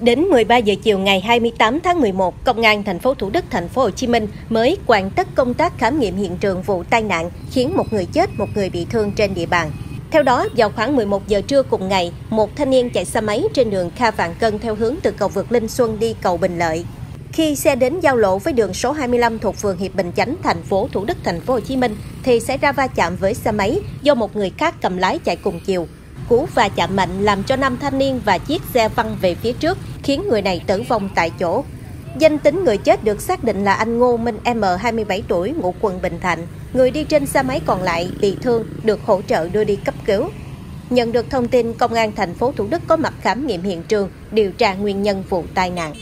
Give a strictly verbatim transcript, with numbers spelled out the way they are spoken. Đến mười ba giờ chiều ngày hai mươi tám tháng mười một, Công an thành phố Thủ Đức, thành phố Hồ Chí Minh mới hoàn tất công tác khám nghiệm hiện trường vụ tai nạn khiến một người chết, một người bị thương trên địa bàn. Theo đó, vào khoảng mười một giờ trưa cùng ngày, một thanh niên chạy xe máy trên đường Kha Vạn Cân theo hướng từ cầu vượt Linh Xuân đi cầu Bình Lợi. Khi xe đến giao lộ với đường số hai mươi lăm thuộc phường Hiệp Bình Chánh, thành phố Thủ Đức, thành phố Hồ Chí Minh thì xảy ra va chạm với xe máy do một người khác cầm lái chạy cùng chiều. Cú va chạm mạnh làm cho nam thanh niên và chiếc xe văng về phía trước, khiến người này tử vong tại chỗ. Danh tính người chết được xác định là anh Ngô Minh M, hai mươi bảy tuổi, ngụ quận Bình Thạnh. Người đi trên xe máy còn lại bị thương, được hỗ trợ đưa đi cấp cứu. Nhận được thông tin, Công an thành phố Thủ Đức có mặt khám nghiệm hiện trường, điều tra nguyên nhân vụ tai nạn.